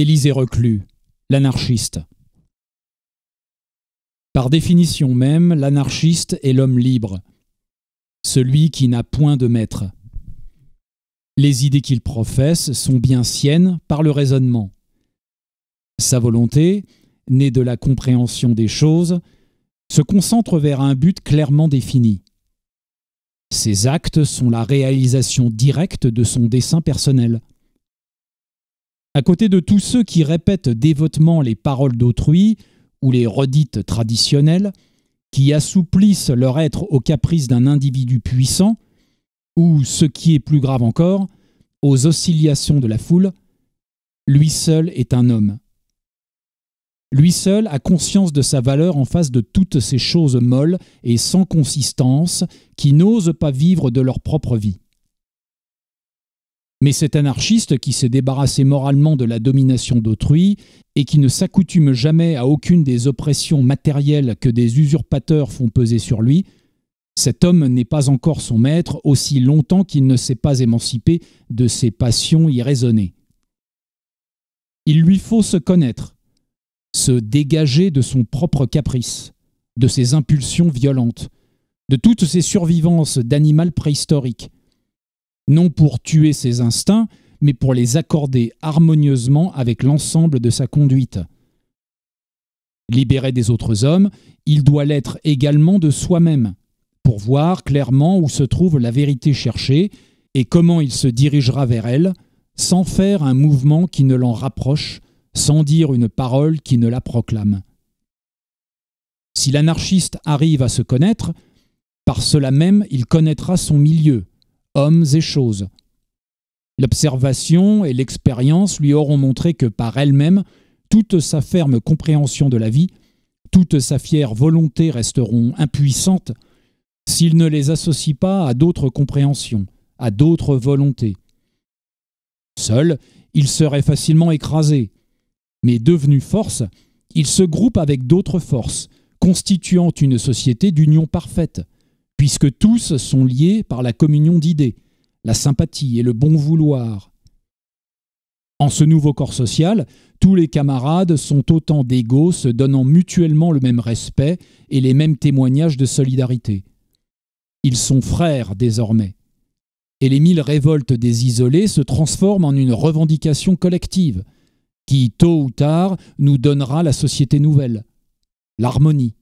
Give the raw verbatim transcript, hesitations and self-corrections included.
Élisée Reclus, l'anarchiste. Par définition même, l'anarchiste est l'homme libre, celui qui n'a point de maître. Les idées qu'il professe sont bien siennes par le raisonnement. Sa volonté, née de la compréhension des choses, se concentre vers un but clairement défini. Ses actes sont la réalisation directe de son dessein personnel. À côté de tous ceux qui répètent dévotement les paroles d'autrui ou les redites traditionnelles, qui assouplissent leur être aux caprices d'un individu puissant, ou, ce qui est plus grave encore, aux oscillations de la foule, lui seul est un homme. Lui seul a conscience de sa valeur en face de toutes ces choses molles et sans consistance qui n'osent pas vivre de leur propre vie. Mais cet anarchiste qui s'est débarrassé moralement de la domination d'autrui et qui ne s'accoutume jamais à aucune des oppressions matérielles que des usurpateurs font peser sur lui, cet homme n'est pas encore son maître aussi longtemps qu'il ne s'est pas émancipé de ses passions irraisonnées. Il lui faut se connaître, se dégager de son propre caprice, de ses impulsions violentes, de toutes ses survivances d'animal préhistorique, non pour tuer ses instincts, mais pour les accorder harmonieusement avec l'ensemble de sa conduite. Libéré des autres hommes, il doit l'être également de soi-même, pour voir clairement où se trouve la vérité cherchée et comment il se dirigera vers elle, sans faire un mouvement qui ne l'en rapproche, sans dire une parole qui ne la proclame. Si l'anarchiste arrive à se connaître, par cela même il connaîtra son milieu, hommes et choses. L'observation et l'expérience lui auront montré que par elle-même, toute sa ferme compréhension de la vie, toute sa fière volonté resteront impuissantes s'il ne les associe pas à d'autres compréhensions, à d'autres volontés. Seul, il serait facilement écrasé, mais devenu force, il se groupe avec d'autres forces, constituant une société d'union parfaite, puisque tous sont liés par la communion d'idées, la sympathie et le bon vouloir. En ce nouveau corps social, tous les camarades sont autant d'égaux se donnant mutuellement le même respect et les mêmes témoignages de solidarité. Ils sont frères désormais. Et les mille révoltes des isolés se transforment en une revendication collective qui, tôt ou tard, nous donnera la société nouvelle, l'harmonie,